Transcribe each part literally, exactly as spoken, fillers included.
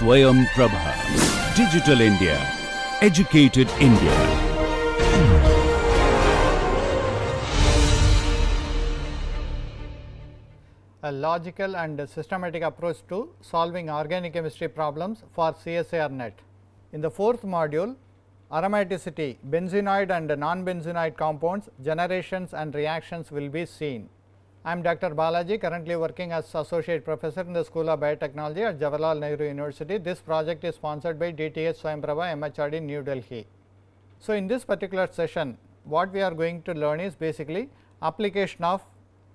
Swayam Prabha. Digital India. Educated India. A logical and systematic approach to solving organic chemistry problems for C S I R net. In the fourth module, aromaticity, benzenoid and non-benzenoid compounds, generations and reactions will be seen. I am Doctor Balaji, currently working as Associate Professor in the School of Biotechnology at Jawaharlal Nehru University. This project is sponsored by D T H Swayam Prabha, M H R D, New Delhi. So, in this particular session, what we are going to learn is basically application of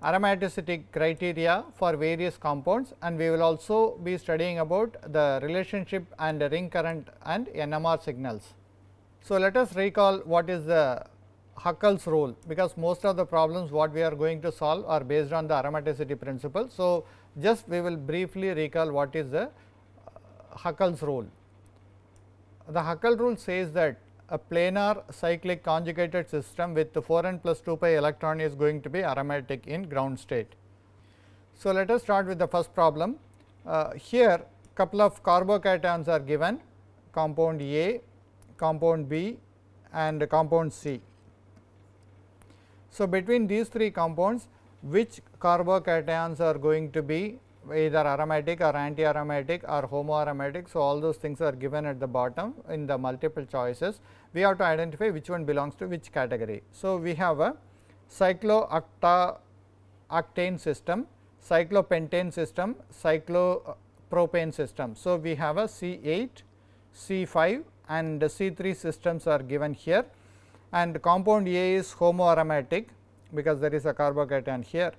aromaticity criteria for various compounds, and we will also be studying about the relationship and ring current and N M R signals. So, let us recall what is the Hückel's rule, because most of the problems what we are going to solve are based on the aromaticity principle. So, just we will briefly recall what is the Hückel's rule. The Hückel's rule says that a planar cyclic conjugated system with four n plus two pi electron is going to be aromatic in ground state. So, let us start with the first problem. Uh, here couple of carbocations are given, compound A, compound B and compound C. So, between these three compounds, which carbocations are going to be either aromatic or anti-aromatic or homoaromatic. So, all those things are given at the bottom in the multiple choices. We have to identify which one belongs to which category. So, we have a cycloocta-octane system, cyclopentane system, cyclopropane system. So, we have a C eight, C five and C three systems are given here, and compound A is homoaromatic because there is a carbocation here,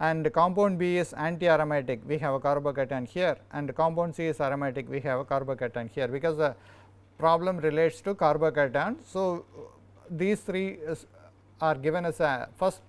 and compound B is anti-aromatic, we have a carbocation here, and compound C is aromatic, we have a carbocation here, because the problem relates to carbocation. So, these three are given as a first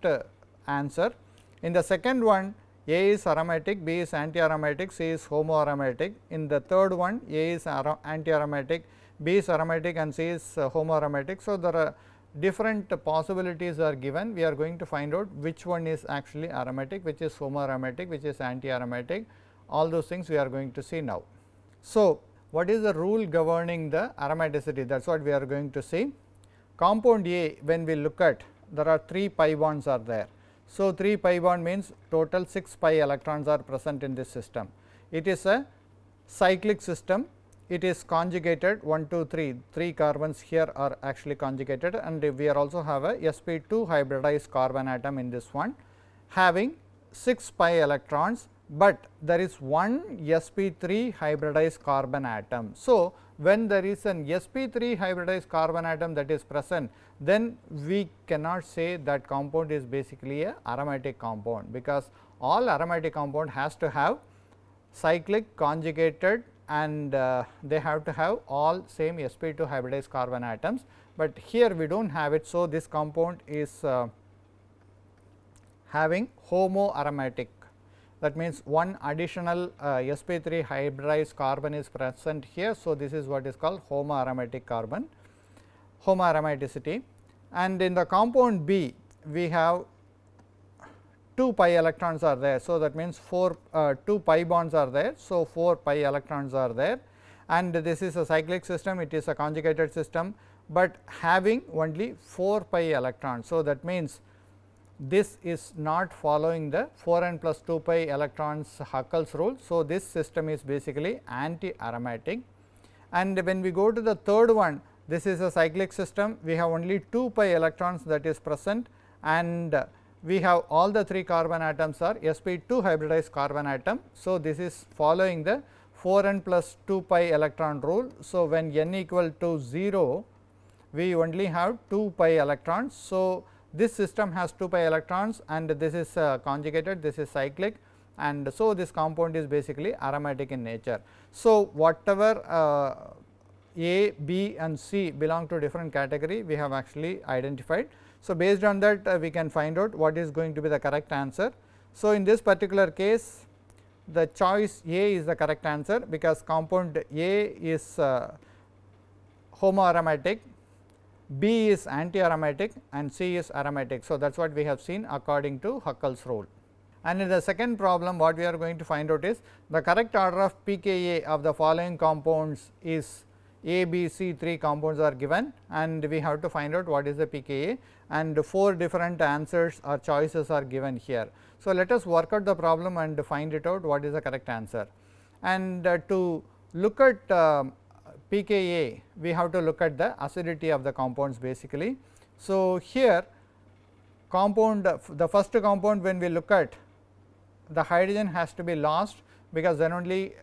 answer. In the second one, A is aromatic, B is anti-aromatic, C is homoaromatic. In the third one, A is anti-aromatic, B is aromatic and C is homoaromatic. So, there are different possibilities are given. We are going to find out which one is actually aromatic, which is homoaromatic, which is anti-aromatic, all those things we are going to see now. So, what is the rule governing the aromaticity? That is what we are going to see. Compound A, when we look at, there are three pi bonds are there. So, three pi bond means total six pi electrons are present in this system. It is a cyclic system. It is conjugated one, two, three, three carbons here are actually conjugated, and we are also have a s p two hybridized carbon atom in this one having six pi electrons, but there is one s p three hybridized carbon atom. So, when there is an s p three hybridized carbon atom that is present, then we cannot say that compound is basically a aromatic compound, because all aromatic compound has to have cyclic conjugated and uh, they have to have all same s p two hybridized carbon atoms, but here we do not have it. So, this compound is uh, having homoaromatic, that means one additional uh, s p three hybridized carbon is present here. So, this is what is called homoaromatic carbon, homoaromaticity, and in the compound B we have two pi electrons are there. So, that means four uh, two pi bonds are there. So, four pi electrons are there, and this is a cyclic system, it is a conjugated system, but having only four pi electrons. So, that means this is not following the four n plus two pi electrons Hückel's rule. So, this system is basically anti-aromatic, and when we go to the third one, this is a cyclic system, we have only two pi electrons that is present, and we have all the three carbon atoms are s p two hybridized carbon atom. So, this is following the four n plus two pi electron rule. So, when n equal to zero, we only have two pi electrons. So, this system has two pi electrons, and this is uh, conjugated, this is cyclic, and so this compound is basically aromatic in nature. So, whatever uh, A, B and C belong to different category, we have actually identified. So, based on that uh, we can find out what is going to be the correct answer. So, in this particular case, the choice A is the correct answer, because compound A is uh, homoaromatic, B is anti-aromatic and C is aromatic. So, that is what we have seen according to Hückel's rule. And in the second problem, what we are going to find out is the correct order of pKa of the following compounds is A, B, C, three compounds are given, and we have to find out what is the pKa, and four different answers or choices are given here. So, let us work out the problem and find it out what is the correct answer. And uh, to look at uh, pKa, we have to look at the acidity of the compounds basically. So, here compound, the first compound, when we look at, the hydrogen has to be lost, because then only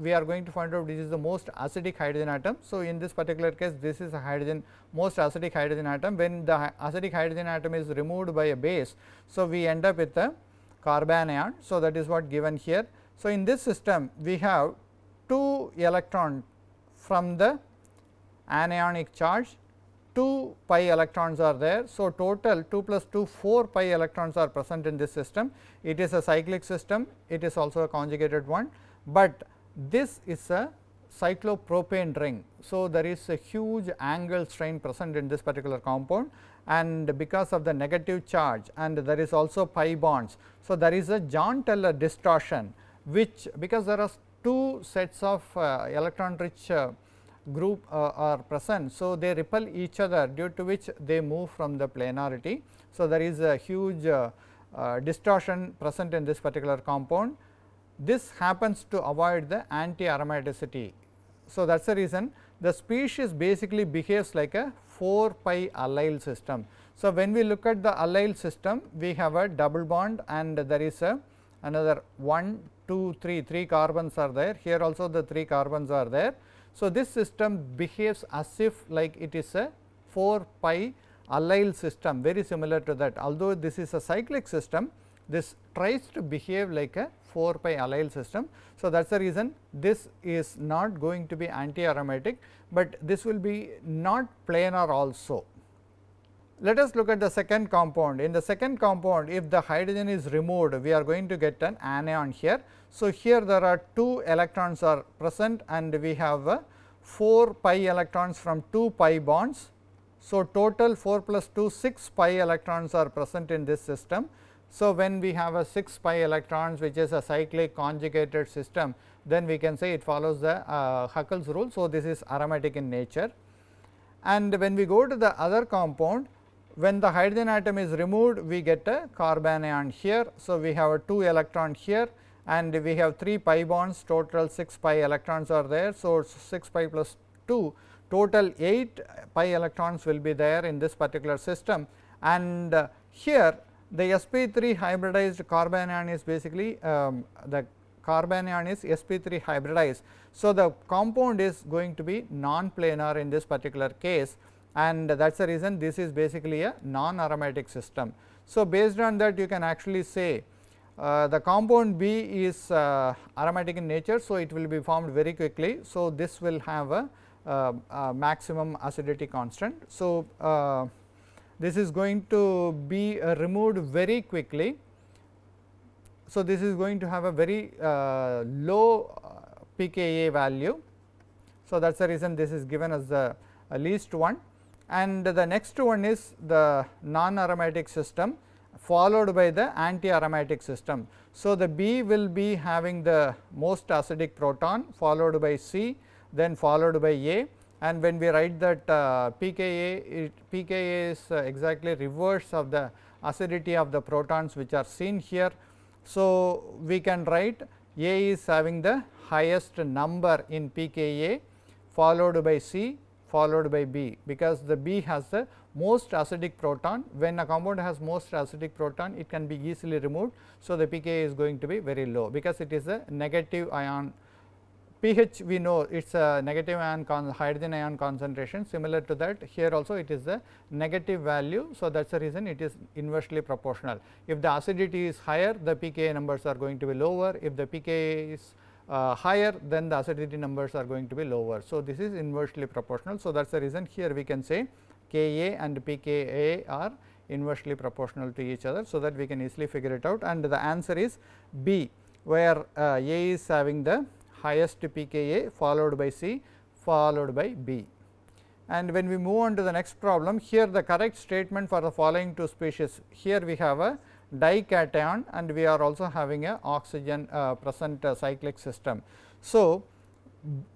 we are going to find out this is the most acidic hydrogen atom. So, in this particular case, this is a hydrogen, most acidic hydrogen atom. When the acidic hydrogen atom is removed by a base, so we end up with a carbon ion. So, that is what given here. So, in this system, we have two electrons from the anionic charge, two pi electrons are there. So, total two plus two, four pi electrons are present in this system. It is a cyclic system, it is also a conjugated one, but this is a cyclopropane ring. So, there is a huge angle strain present in this particular compound, and because of the negative charge, and there is also pi bonds. So, there is a John-Teller distortion, which, because there are two sets of uh, electron rich uh, group uh, are present. So, they repel each other, due to which they move from the planarity. So, there is a huge uh, uh, distortion present in this particular compound. This happens to avoid the anti-aromaticity. So, that is the reason the species basically behaves like a four pi allyl system. So, when we look at the allyl system, we have a double bond, and there is a another one, two, three, three carbons are there. Here also the three carbons are there. So, this system behaves as if like it is a four pi allyl system, very similar to that. Although this is a cyclic system, this tries to behave like a four pi allyl system. So, that is the reason this is not going to be anti-aromatic, but this will be not planar also. Let us look at the second compound. In the second compound, if the hydrogen is removed, we are going to get an anion here. So, here there are two electrons are present, and we have uh, four pi electrons from two pi bonds. So, total four plus two, six pi electrons are present in this system. So, when we have a six pi electrons, which is a cyclic conjugated system, then we can say it follows the uh, Hückel's rule. So, this is aromatic in nature. And when we go to the other compound, when the hydrogen atom is removed, we get a carbon ion here. So, we have a two electron here, and we have three pi bonds, total six pi electrons are there. So, six pi plus two, total eight pi electrons will be there in this particular system. And uh, here the s p three hybridized carbon ion is basically um, the carbon ion is s p three hybridized. So, the compound is going to be non-planar in this particular case, and that is the reason this is basically a non-aromatic system. So, based on that, you can actually say uh, the compound B is uh, aromatic in nature. So, it will be formed very quickly. So, this will have a, uh, a maximum acidity constant. So, uh, this is going to be uh, removed very quickly. So, this is going to have a very uh, low uh, pKa value. So, that is the reason this is given as the uh, least one, and the next one is the non-aromatic system followed by the anti-aromatic system. So, the B will be having the most acidic proton, followed by C, then followed by A. And when we write that uh, pKa, it, pKa is uh, exactly reverse of the acidity of the protons which are seen here. So, we can write A is having the highest number in pKa, followed by C, followed by B, because the B has the most acidic proton. When a compound has most acidic proton, it can be easily removed. So, the pKa is going to be very low, because it is a negative ion. pH we know it is a negative ion con hydrogen ion concentration, similar to that here also it is the negative value. So, that is the reason it is inversely proportional. If the acidity is higher, the pKa numbers are going to be lower. If the pKa is uh, higher, then the acidity numbers are going to be lower. So, this is inversely proportional. So, that is the reason here we can say Ka and pKa are inversely proportional to each other. So, that we can easily figure it out, and the answer is B, where uh, A is having the highest pKa, followed by C, followed by B. And when we move on to the next problem, here the correct statement for the following two species. Here we have a dication, and we are also having a oxygen uh, present uh, cyclic system. So,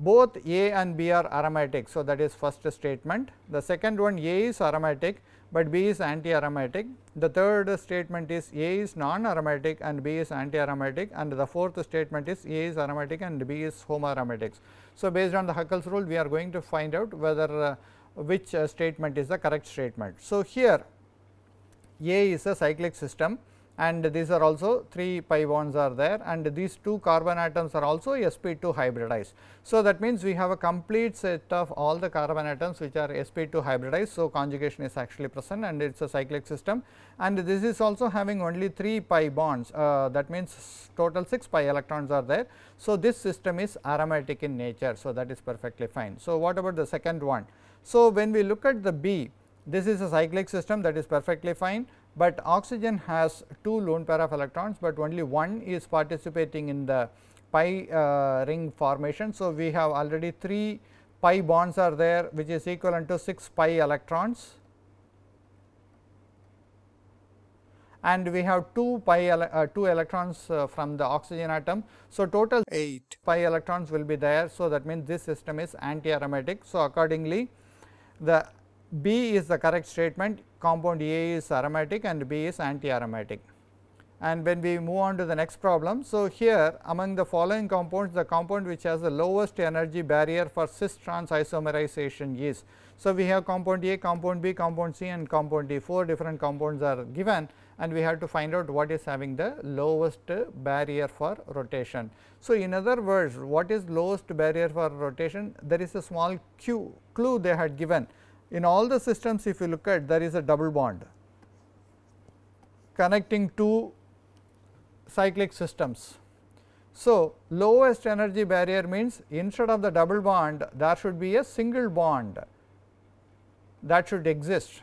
both A and B are aromatic. So, that is first statement. The second one, A is aromatic, but B is anti-aromatic. The third statement is A is non-aromatic and B is anti-aromatic, and the fourth statement is A is aromatic and B is homoaromatic. So, based on the Hückel's rule, we are going to find out whether uh, which uh, statement is the correct statement. So, here A is a cyclic system, and these are also three pi bonds are there, and these two carbon atoms are also s p two hybridized. So, that means we have a complete set of all the carbon atoms which are s p two hybridized. So, conjugation is actually present, and it is a cyclic system, and this is also having only three pi bonds, uh, that means total six pi electrons are there. So, this system is aromatic in nature. So, that is perfectly fine. So, what about the second one? So, when we look at the B, this is a cyclic system, that is perfectly fine, but oxygen has two lone pair of electrons, but only one is participating in the pi uh, ring formation. So, we have already three pi bonds are there, which is equivalent to six pi electrons, and we have two pi ele uh, two electrons uh, from the oxygen atom. So, total eight pi electrons will be there. So, that means this system is anti-aromatic. So, accordingly, the B is the correct statement, compound A is aromatic and B is anti-aromatic. And when we move on to the next problem, so here among the following compounds, the compound which has the lowest energy barrier for cis trans isomerization is. So, we have compound A, compound B, compound C and compound D. Four different compounds are given, and we have to find out what is having the lowest barrier for rotation. So, in other words, what is lowest barrier for rotation? There is a small cue, clue they had given. In all the systems, if you look at, there is a double bond connecting two cyclic systems. So, lowest energy barrier means instead of the double bond, there should be a single bond that should exist.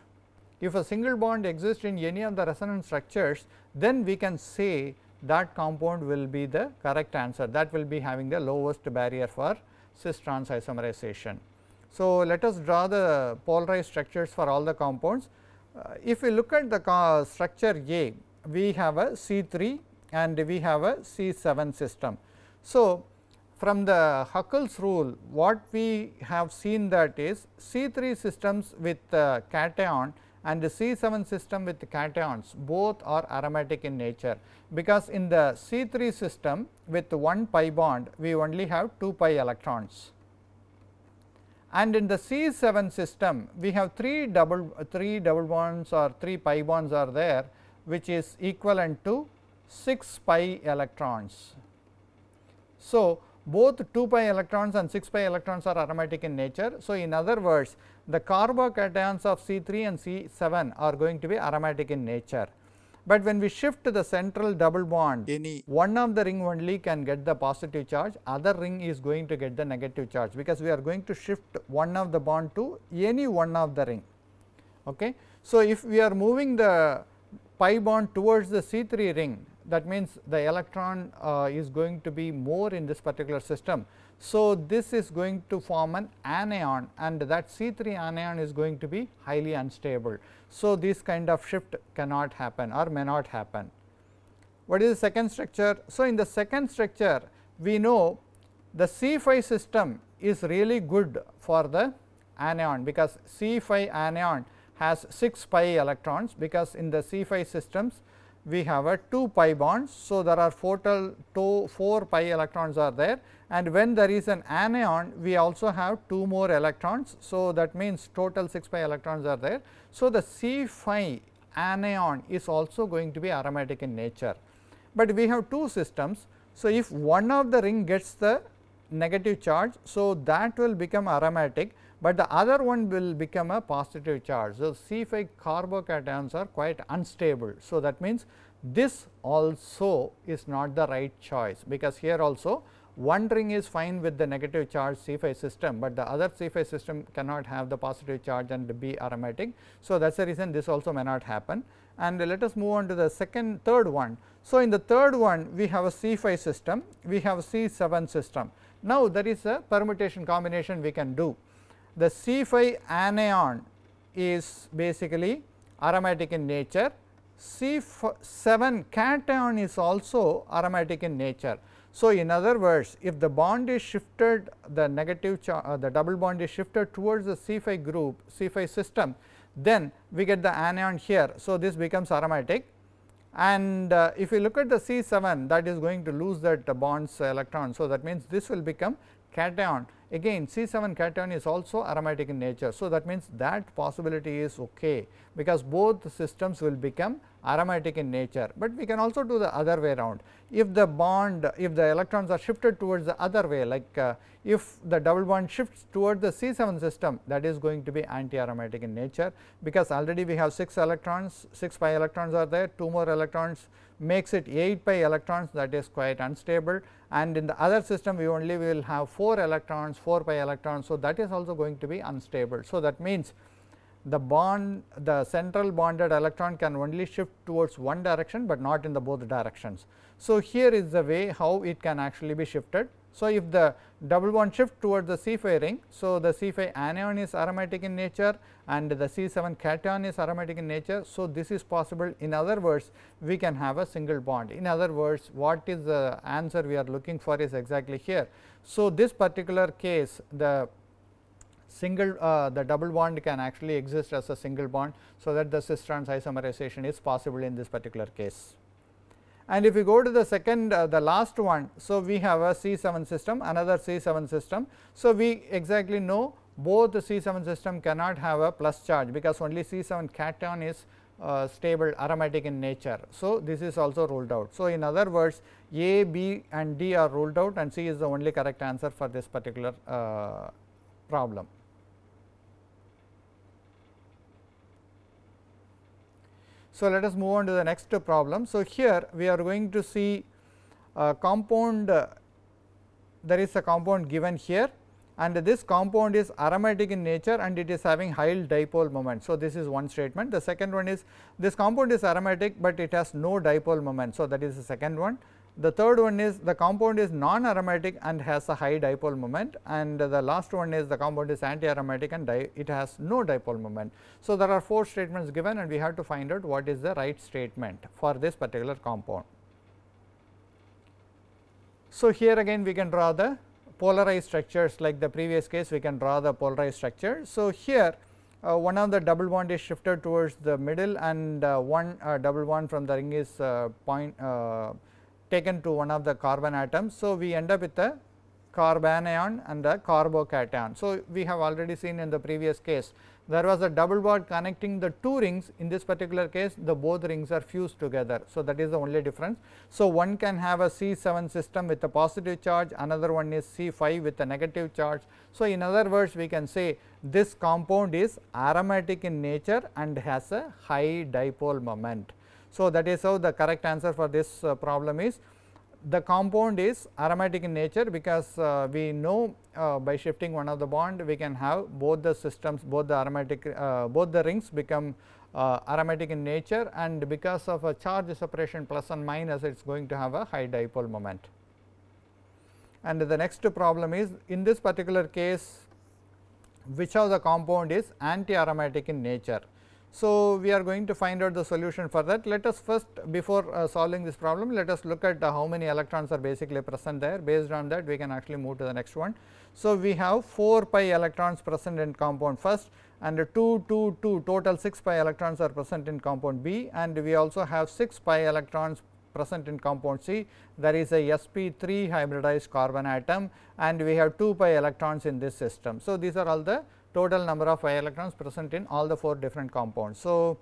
If a single bond exists in any of the resonance structures, then we can say that compound will be the correct answer, that will be having the lowest barrier for cis-trans isomerization. So, let us draw the polarized structures for all the compounds. Uh, if we look at the co structure A, we have a C three and we have a C seven system. So, from the Hückel's rule, what we have seen that is C three systems with uh, cation and the C seven system with cations, both are aromatic in nature, because in the C three system with one pi bond, we only have two pi electrons. And in the C seven system, we have three double three double bonds or three pi bonds are there, which is equivalent to six pi electrons. So, both two pi electrons and six pi electrons are aromatic in nature. So, in other words, the carbocations of C three and C seven are going to be aromatic in nature. But when we shift to the central double bond, any one of the ring only can get the positive charge, other ring is going to get the negative charge, because we are going to shift one of the bond to any one of the ring. Okay. So, if we are moving the pi bond towards the C three ring, that means the electron uh, is going to be more in this particular system. So, this is going to form an anion, and that C three anion is going to be highly unstable. So, this kind of shift cannot happen or may not happen. What is the second structure? So, in the second structure, we know the C five system is really good for the anion, because C five anion has six pi electrons, because in the C five systems, we have a two pi bonds. So, there are total four pi electrons are there, and when there is an anion, we also have two more electrons. So, that means total six pi electrons are there. So, the C five anion is also going to be aromatic in nature, but we have two systems. So, if one of the ring gets the negative charge, so that will become aromatic, but the other one will become a positive charge. So, C five carbocations are quite unstable. So, that means this also is not the right choice, because here also one ring is fine with the negative charge C five system, but the other C five system cannot have the positive charge and be aromatic. So, that is the reason this also may not happen. And let us move on to the second third one. So, in the third one, we have a C five system, we have a C seven system. Now, there is a permutation combination we can do. The C five anion is basically aromatic in nature, C seven cation is also aromatic in nature. So, in other words, if the bond is shifted, the negative uh, the double bond is shifted towards the C five group, C five system, then we get the anion here. So, this becomes aromatic, and uh, if you look at the C seven, that is going to lose that uh, bond's electron. So, that means this will become cation. Again, C seven cation is also aromatic in nature. So, that means that possibility is okay, because both systems will become aromatic in nature. But we can also do the other way around. If the bond, if the electrons are shifted towards the other way, like uh, if the double bond shifts toward the C seven system, that is going to be anti-aromatic in nature, because already we have six electrons, six pi electrons are there, two more electrons makes it eight pi electrons, that is quite unstable, and in the other system we only will have four electrons, four pi electrons. So, that is also going to be unstable. So, that means the bond, the central bonded electron can only shift towards one direction, but not in the both directions. So, here is the way how it can actually be shifted. So, if the double bond shifts towards the C five ring, so the C five anion is aromatic in nature and the C seven cation is aromatic in nature. So, this is possible. In other words, we can have a single bond. In other words, what is the answer we are looking for is exactly here. So, this particular case, the single uh, the double bond can actually exist as a single bond, so that the cis-trans isomerization is possible in this particular case. And if you go to the second, uh, the last one, so we have a C seven system, another C seven system. So, we exactly know both the C seven system cannot have a plus charge, because only C seven cation is uh, stable aromatic in nature. So, this is also ruled out. So, in other words, A, B and D are ruled out, and C is the only correct answer for this particular uh, problem. So, let us move on to the next problem. So, here we are going to see a compound, uh, there is a compound given here, and this compound is aromatic in nature and it is having Heil dipole moment. So, this is one statement. The second one is this compound is aromatic, but it has no dipole moment. So, that is the second one. The third one is the compound is non-aromatic and has a high dipole moment, and the last one is the compound is anti-aromatic and it has no dipole moment. So, there are four statements given, and we have to find out what is the right statement for this particular compound. So, here again we can draw the polarized structures. Like the previous case, we can draw the polarized structure. So, here Uh, one of the double bond is shifted towards the middle, and uh, one uh, double bond from the ring is uh, point uh, taken to one of the carbon atoms. So, we end up with a carbanion and a carbocation. So, we have already seen in the previous case, there was a double bond connecting the two rings. In this particular case, the both rings are fused together. So, that is the only difference. So, one can have a C seven system with a positive charge, another one is C five with a negative charge. So, in other words, we can say this compound is aromatic in nature and has a high dipole moment. So, that is how the correct answer for this uh, problem is. The compound is aromatic in nature, because uh, we know uh, by shifting one of the bond, we can have both the systems, both the aromatic, uh, both the rings become uh, aromatic in nature, and because of a charge separation plus and minus, it is going to have a high dipole moment. And the next problem is, in this particular case, which of the compound is anti-aromatic in nature. So, we are going to find out the solution for that. Let us first, before uh, solving this problem, let us look at uh, how many electrons are basically present there. Based on that, we can actually move to the next one. So, we have four pi electrons present in compound first, and two, two, two, total six pi electrons are present in compound B, and we also have six pi electrons present in compound C. There is a s p three hybridized carbon atom, and we have two pi electrons in this system. So, these are all the total number of pi electrons present in all the four different compounds. So,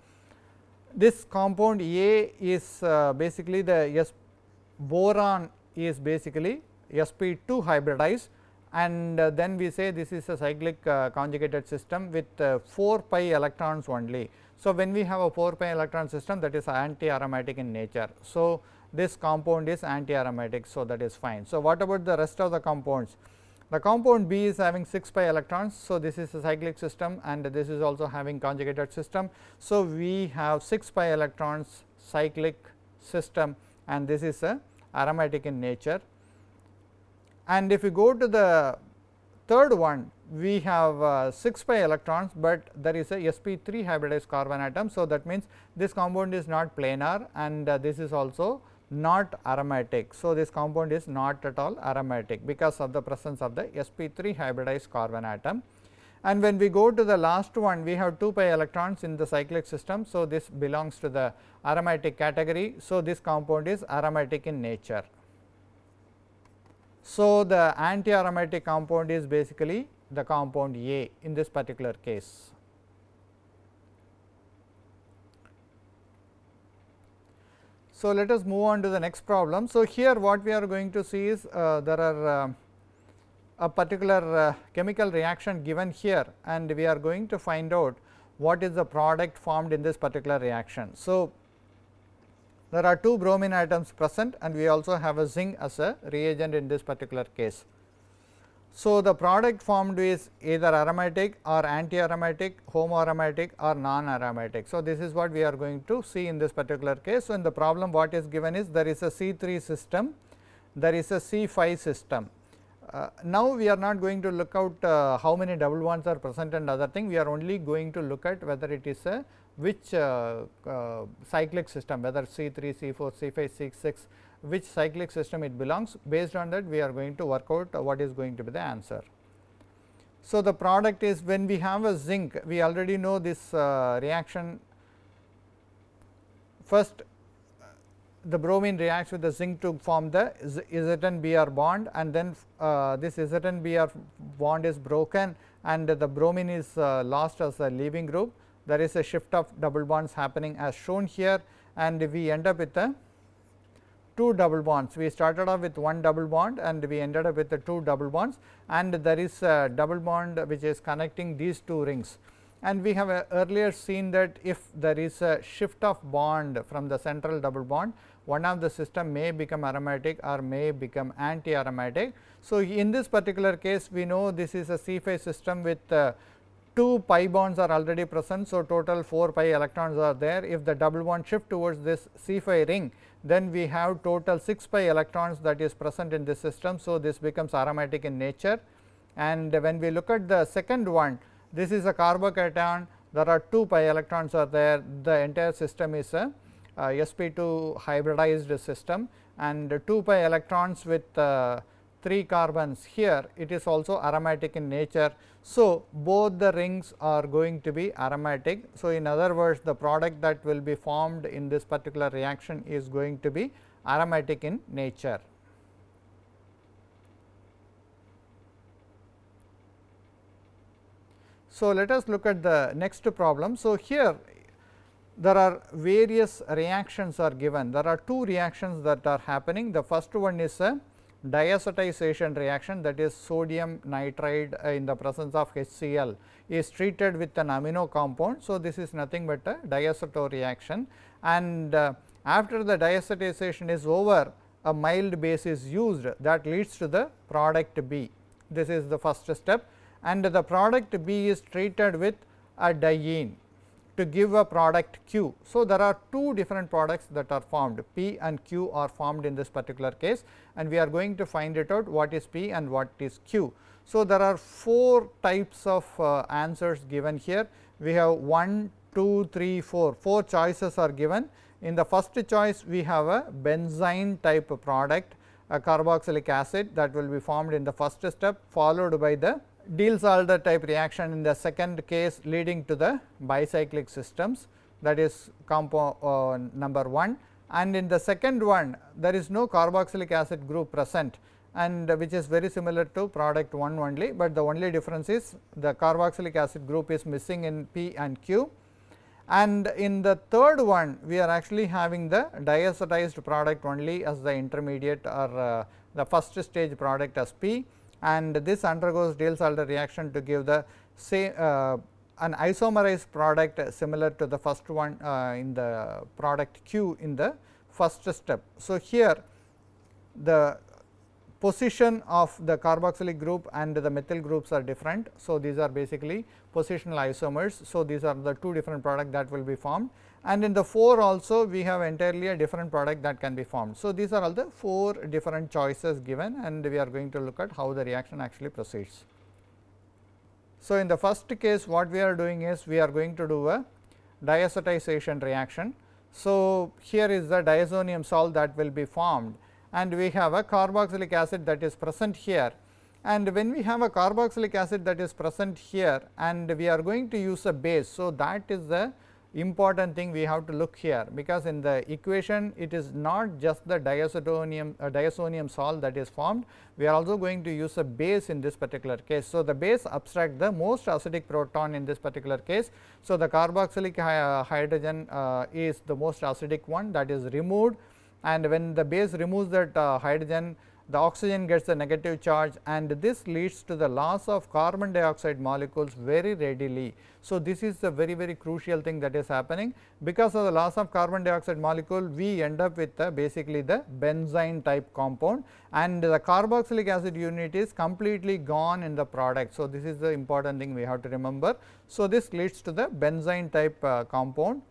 this compound A is uh, basically the S boron is basically s p two hybridized, and uh, then we say this is a cyclic uh, conjugated system with uh, four pi electrons only. So, when we have a four pi electron system, that is anti-aromatic in nature. So, this compound is anti-aromatic. So, that is fine. So, what about the rest of the compounds? The compound B is having six pi electrons. So, this is a cyclic system, and this is also having conjugated system. So, we have six pi electrons cyclic system, and this is a aromatic in nature. And if you go to the third one, we have uh, six pi electrons, but there is a s p three hybridized carbon atom. So, that means this compound is not planar and uh, this is also not aromatic. So, this compound is not at all aromatic because of the presence of the s p three hybridized carbon atom. And when we go to the last one, we have two pi electrons in the cyclic system. So, this belongs to the aromatic category. So, this compound is aromatic in nature. So, the anti-aromatic compound is basically the compound A in this particular case. So, let us move on to the next problem. So, here what we are going to see is uh, there are uh, a particular uh, chemical reaction given here, and we are going to find out what is the product formed in this particular reaction. So, there are two bromine atoms present, and we also have a zinc as a reagent in this particular case. So, the product formed is either aromatic or anti-aromatic, homoaromatic or non-aromatic. So, this is what we are going to see in this particular case. So, in the problem what is given is there is a C three system, there is a C five system. Uh, now, we are not going to look out uh, how many double bonds are present and other thing, we are only going to look at whether it is a which uh, uh, cyclic system, whether C three, C four, C five, C six, which cyclic system it belongs. Based on that, we are going to work out uh, what is going to be the answer. So, the product is when we have a zinc, we already know this uh, reaction. First, the bromine reacts with the zinc to form the Z N B R bond, and then uh, this Z N B R bond is broken and the bromine is uh, lost as a leaving group. There is a shift of double bonds happening as shown here, and we end up with a two double bonds. We started off with one double bond and we ended up with the two double bonds, and there is a double bond which is connecting these two rings. And we have earlier seen that if there is a shift of bond from the central double bond, one of the system may become aromatic or may become anti-aromatic. So, in this particular case, we know this is a C five system with uh, two pi bonds are already present. So, total four pi electrons are there. If the double bond shift towards this C five ring, then we have total six pi electrons that is present in this system. So, this becomes aromatic in nature. And when we look at the second one, this is a carbocation, there are two pi electrons are there, the entire system is a uh, s p two hybridized system, and two pi electrons with uh, three carbons here, it is also aromatic in nature. So, both the rings are going to be aromatic. So, in other words, the product that will be formed in this particular reaction is going to be aromatic in nature. So, let us look at the next problem. So, here there are various reactions are given. There are two reactions that are happening. The first one is a diacetization reaction, that is sodium nitride in the presence of HCl is treated with an amino compound. So, this is nothing but a diaceto reaction, and uh, after the diacetization is over, a mild base is used that leads to the product B. This is the first step. And the product B is treated with a diene to give a product Q. So, there are two different products that are formed, P and Q are formed in this particular case, and we are going to find it out what is P and what is Q. So, there are four types of uh, answers given here. We have one, two, three, four, four choices are given. In the first choice, we have a benzene type of product, a carboxylic acid that will be formed in the first step, followed by the Diels-Alder type reaction in the second case, leading to the bicyclic systems, that is compound uh, number one, and in the second one there is no carboxylic acid group present, and uh, which is very similar to product one only, but the only difference is the carboxylic acid group is missing in P and Q. And in the third one, we are actually having the diacetized product only as the intermediate or uh, the first stage product as P. And this undergoes Diels-Alder reaction to give the same uh, an isomerized product similar to the first one uh, in the product Q in the first step. So, here the position of the carboxylic group and the methyl groups are different. So, these are basically positional isomers. So, these are the two different products that will be formed, and in the four also we have entirely a different product that can be formed. So, these are all the four different choices given, and we are going to look at how the reaction actually proceeds. So, in the first case what we are doing is we are going to do a diazotization reaction. So, here is the diazonium salt that will be formed and we have a carboxylic acid that is present here, and when we have a carboxylic acid that is present here and we are going to use a base. So, that is the important thing we have to look here, because in the equation it is not just the diazotonium uh, diazonium salt that is formed, we are also going to use a base in this particular case. So, the base abstracts the most acidic proton in this particular case. So, the carboxylic uh, hydrogen uh, is the most acidic one that is removed, and when the base removes that uh, hydrogen, the oxygen gets the negative charge, and this leads to the loss of carbon dioxide molecules very readily. So, this is the very very crucial thing that is happening. Because of the loss of carbon dioxide molecule, we end up with the basically the benzene type compound, and the carboxylic acid unit is completely gone in the product. So, this is the important thing we have to remember. So, this leads to the benzene type uh, compound.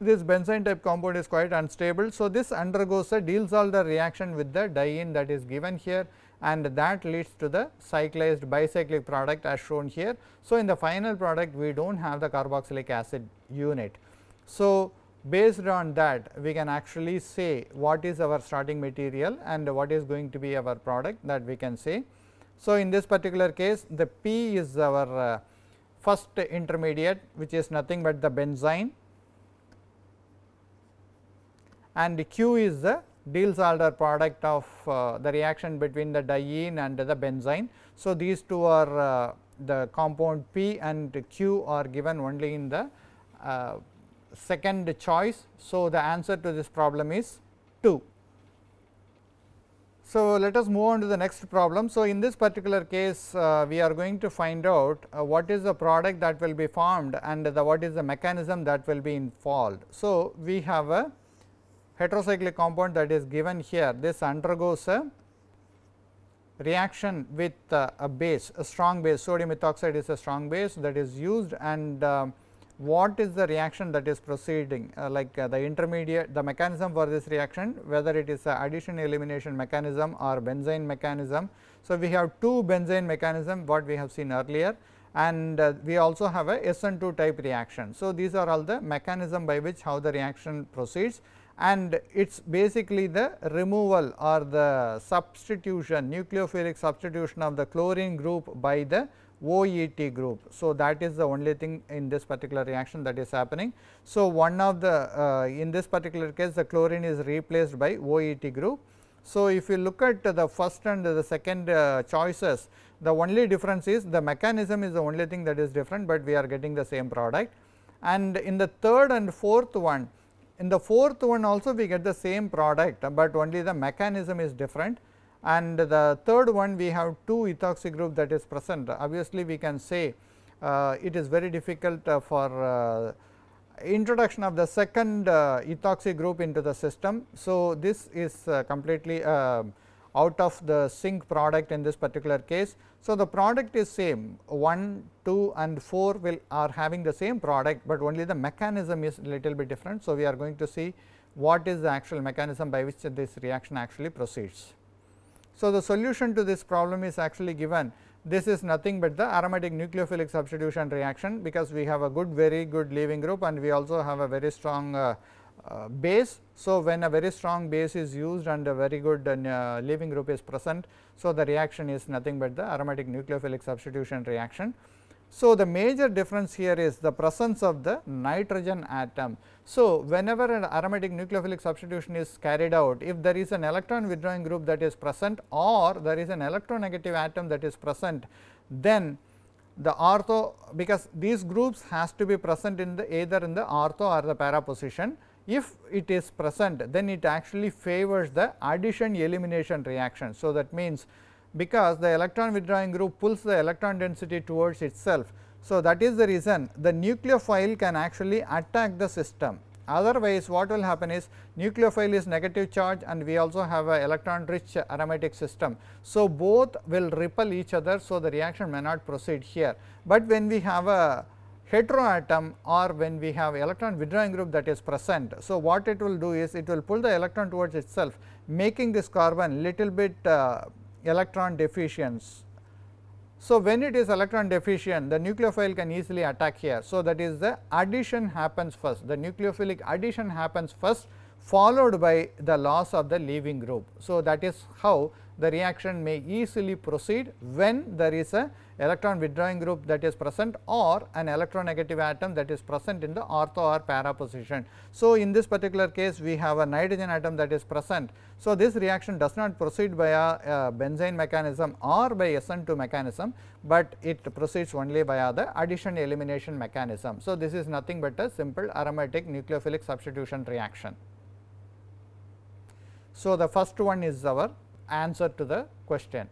This benzene type compound is quite unstable. So, this undergoes a Diels-Alder reaction with the diene that is given here, and that leads to the cyclized bicyclic product as shown here. So, in the final product we do not have the carboxylic acid unit. So, based on that we can actually say what is our starting material and what is going to be our product, that we can say. So, in this particular case the P is our uh, first intermediate, which is nothing but the benzene, and Q is the Diels-Alder product of uh, the reaction between the diene and the benzene. So, these two are uh, the compound P and Q are given only in the uh, second choice. So, the answer to this problem is two. So, let us move on to the next problem. So, in this particular case uh, we are going to find out uh, what is the product that will be formed and the what is the mechanism that will be involved. So, we have a heterocyclic compound that is given here. This undergoes a reaction with uh, a base, a strong base. Sodium methoxide is a strong base that is used, and uh, what is the reaction that is proceeding, uh, like uh, the intermediate, the mechanism for this reaction, whether it is a addition elimination mechanism or benzene mechanism. So, we have two benzene mechanism what we have seen earlier, and uh, we also have a S N two type reaction. So, these are all the mechanism by which how the reaction proceeds, and it is basically the removal or the substitution, nucleophilic substitution of the chlorine group by the O E T group. So, that is the only thing in this particular reaction that is happening. So, one of the uh, in this particular case the chlorine is replaced by O E T group. So, if you look at the first and the second uh, choices, the only difference is the mechanism is the only thing that is different, but we are getting the same product. And in the third and fourth one, in the fourth one also we get the same product, but only the mechanism is different, and the third one we have two ethoxy group that is present. Obviously, we can say uh, it is very difficult uh, for uh, introduction of the second uh, ethoxy group into the system. So, this is uh, completely uh, out of the sync product in this particular case. So, the product is same, one, two and four will are having the same product, but only the mechanism is little bit different. So, we are going to see what is the actual mechanism by which this reaction actually proceeds. So, the solution to this problem is actually given. This is nothing but the aromatic nucleophilic substitution reaction, because we have a good very good leaving group and we also have a very strong uh, Uh, base. So, when a very strong base is used and a very good uh, leaving group is present, so the reaction is nothing but the aromatic nucleophilic substitution reaction. So, the major difference here is the presence of the nitrogen atom. So, whenever an aromatic nucleophilic substitution is carried out, if there is an electron withdrawing group that is present or there is an electronegative atom that is present, then the ortho, because these groups has to be present in the either in the ortho or the para position. If it is present, then it actually favors the addition elimination reaction. So, that means, because the electron withdrawing group pulls the electron density towards itself. So, that is the reason the nucleophile can actually attack the system. Otherwise, what will happen is nucleophile is negative charge and we also have a electron rich aromatic system. So, both will repel each other. So, the reaction may not proceed here, but when we have a heteroatom or when we have electron withdrawing group that is present. So, what it will do is it will pull the electron towards itself, making this carbon little bit uh, electron deficient. So, when it is electron deficient, the nucleophile can easily attack here. So, that is the addition happens first, the nucleophilic addition happens first, followed by the loss of the leaving group. So, that is how the reaction may easily proceed when there is a electron withdrawing group that is present or an electronegative atom that is present in the ortho or para position. So, in this particular case we have a nitrogen atom that is present. So, this reaction does not proceed by a, a benzene mechanism or by S N two mechanism, but it proceeds only by the addition elimination mechanism. So, this is nothing but a simple aromatic nucleophilic substitution reaction. So, the first one is our answer to the question.